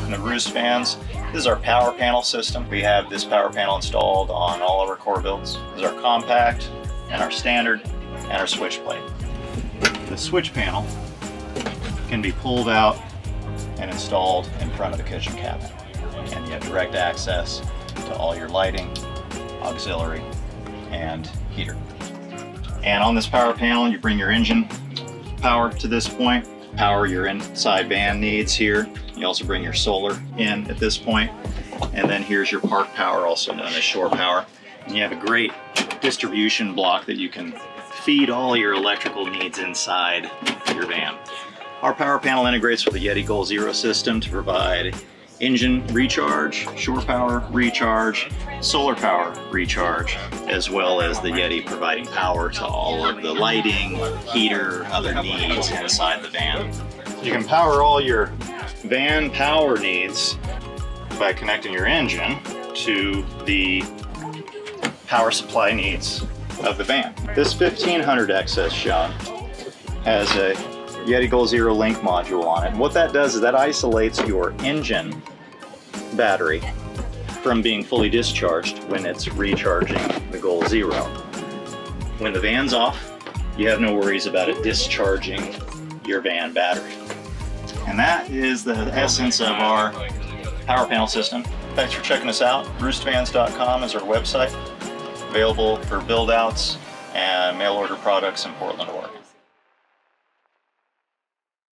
welcome to Roost Vans. This is our power panel system. We have this power panel installed on all of our core builds. This is our compact and our standard and our switch plate. The switch panel can be pulled out and installed in front of the kitchen cabinet. And you have direct access to all your lighting, auxiliary, and heater. And on this power panel, you bring your engine power to this point, power your inside van needs here. You also bring your solar in at this point. And then here's your park power, also known as shore power. And you have a great distribution block that you can feed all your electrical needs inside your van. Our power panel integrates with the Yeti Goal Zero system to provide engine recharge, shore power recharge, solar power recharge, as well as the Yeti providing power to all of the lighting, heater, other needs inside the van. You can power all your van power needs by connecting your engine to the power supply needs of the van. This 1500XS shop has a Yeti Goal Zero link module on it. And what that does is that isolates your engine battery from being fully discharged when it's recharging the Goal Zero. When the van's off, you have no worries about it discharging your van battery. And that is the essence of our power panel system. Thanks for checking us out. Roostvans.com is our website, available for build outs and mail order products in Portland, Oregon.